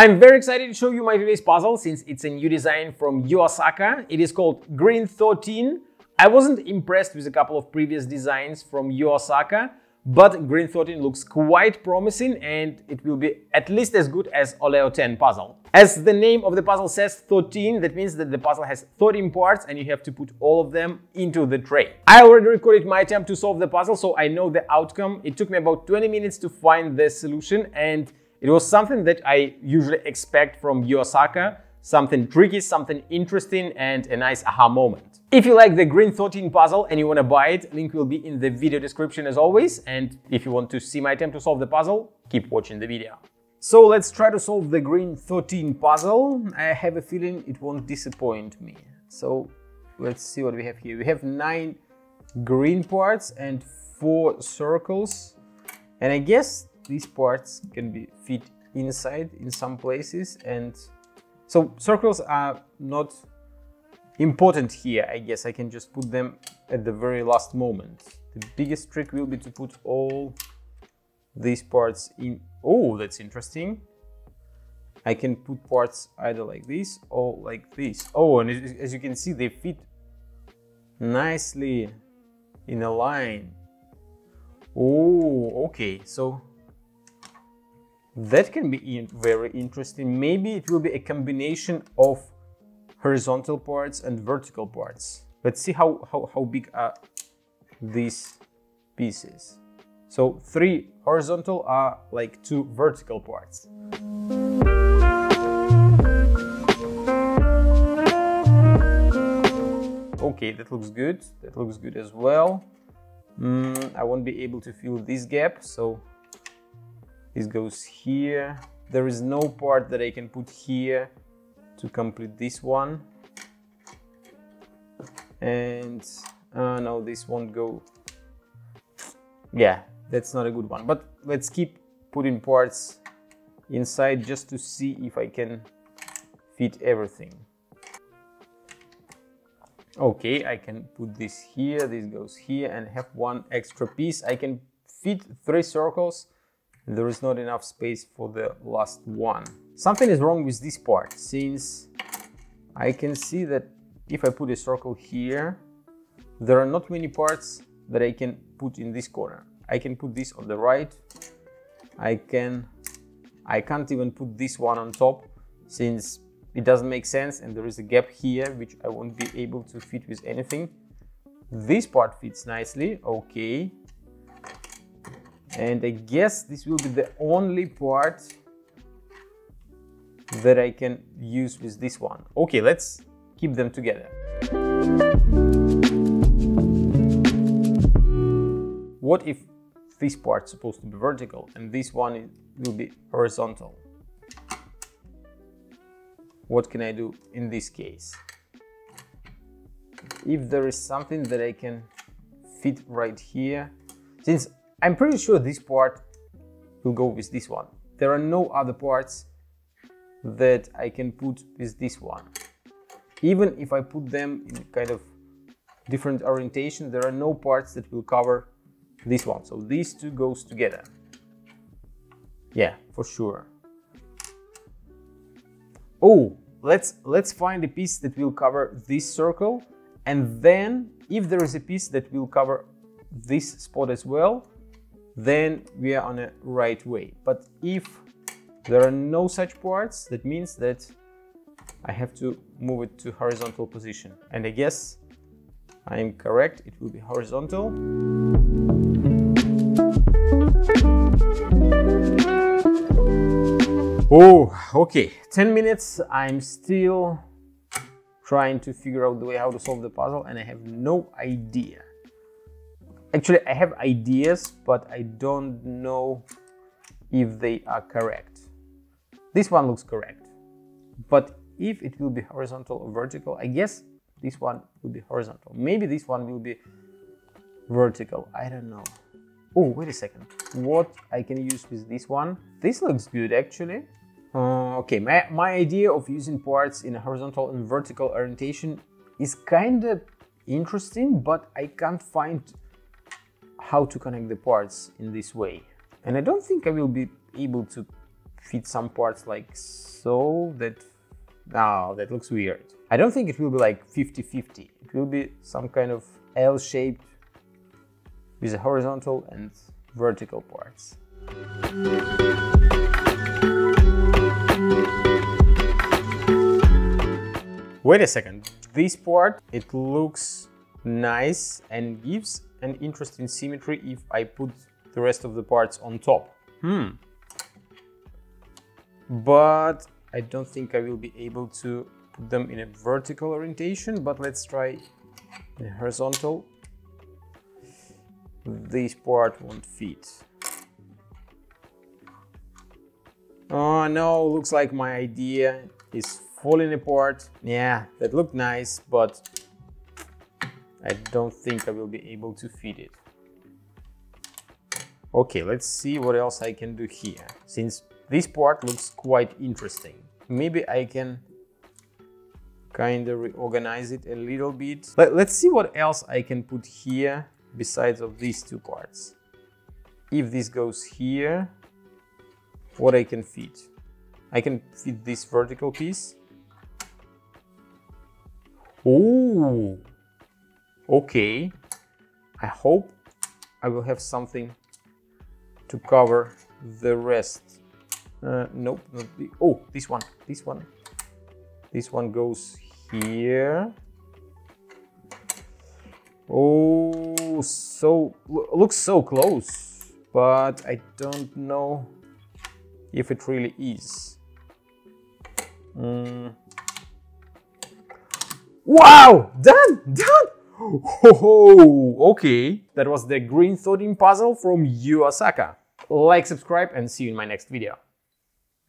I'm very excited to show you my today's puzzle since it's a new design from Yuu Asaka. It is called Green 13. I wasn't impressed with a couple of previous designs from Yuu Asaka, but Green 13 looks quite promising and it will be at least as good as Oleo 10 puzzle. As the name of the puzzle says 13, that means that the puzzle has 13 parts and you have to put all of them into the tray. I already recorded my attempt to solve the puzzle, so I know the outcome. It took me about 20 minutes to find the solution, and it was something that I usually expect from Yuu Asaka. Something tricky, something interesting, and a nice aha moment. If you like the Green 13 puzzle and you want to buy it, link will be in the video description as always. And if you want to see my attempt to solve the puzzle, keep watching the video. So let's try to solve the Green 13 puzzle. I have a feeling it won't disappoint me. So let's see what we have here. We have 9 green parts and 4 circles. And I guess these parts can be fit inside in some places, and so circles are not important here, I guess. I can just put them at the very last moment. The biggest trick will be to put all these parts in. Oh, that's interesting. I can put parts either like this or like this. Oh, and as you can see, they fit nicely in a line. Oh, okay, so that can be very interesting. Maybe it will be a combination of horizontal parts and vertical parts. Let's see how big are these pieces. So 3 horizontal are like 2 vertical parts. Okay, that looks good. That looks good as well. I won't be able to fill this gap, so this goes here. There is no part that I can put here to complete this one. And no, this won't go. Yeah, that's not a good one. But let's keep putting parts inside just to see if I can fit everything. Okay, I can put this here, this goes here, and have one extra piece. I can fit 3 circles. There is not enough space for the last one. Something is wrong with this part, since I can see that if I put a circle here, there are not many parts that I can put in this corner. I can put this on the right. I can't even put this one on top, since it doesn't make sense and there is a gap here, which I won't be able to fit with anything. This part fits nicely, okay. And I guess this will be the only part that I can use with this one. Okay, let's keep them together. What if this part's supposed to be vertical and this one will be horizontal? What can I do in this case? If there is something that I can fit right here, since I'm pretty sure this part will go with this one. There are no other parts that I can put with this one. Even if I put them in kind of different orientation, there are no parts that will cover this one. So these two goes together. Yeah, for sure. Oh, let's find a piece that will cover this circle. And then if there is a piece that will cover this spot as well, then we are on a right way. But if there are no such parts, that means that I have to move it to horizontal position. And I guess I am correct, it will be horizontal. Oh, okay, 10 minutes. I'm still trying to figure out the way how to solve the puzzle, and I have no idea. Actually, I have ideas, but I don't know if they are correct. This one looks correct. But if it will be horizontal or vertical, I guess this one will be horizontal. Maybe this one will be vertical. I don't know. Oh, wait a second. What I can use with this one? This looks good, actually. Okay, my idea of using parts in a horizontal and vertical orientation is kind of interesting, but I can't find how to connect the parts in this way. And I don't think I will be able to fit some parts like so that, no, that looks weird. I don't think it will be like 50-50. It will be some kind of L-shaped with a horizontal and vertical parts. Wait a second, this part, it looks nice and gives an interesting symmetry if I put the rest of the parts on top. But I don't think I will be able to put them in a vertical orientation, but let's try the horizontal. This part won't fit. Oh no, looks like my idea is falling apart. Yeah, that looked nice, but I don't think I will be able to fit it. Okay, let's see what else I can do here, since this part looks quite interesting. Maybe I can kind of reorganize it a little bit. Let's see what else I can put here besides of these two parts. If this goes here, what I can fit? I can fit this vertical piece. Oh, okay. I hope I will have something to cover the rest. Nope, not the, oh, this one goes here. Oh, so looks so close, but I don't know if it really is. Wow, done. Oh, okay, that was the Green 13 puzzle from Yuu Asaka. Like, subscribe, and see you in my next video.